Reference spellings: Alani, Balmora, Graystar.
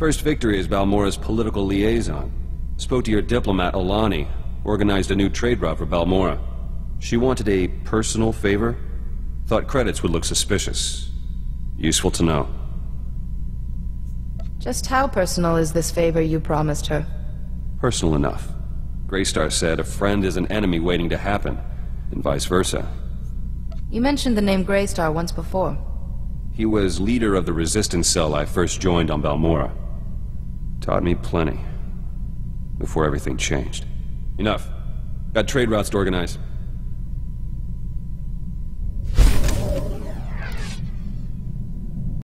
First victory as Balmora's political liaison. Spoke to your diplomat, Alani. Organized a new trade route for Balmora. She wanted a personal favor. Thought credits would look suspicious. Useful to know. Just how personal is this favor you promised her? Personal enough. Graystar said a friend is an enemy waiting to happen, and vice versa. You mentioned the name Graystar once before. He was leader of the resistance cell I first joined on Balmora. Taught me plenty. Before everything changed. Enough. Got trade routes to organize.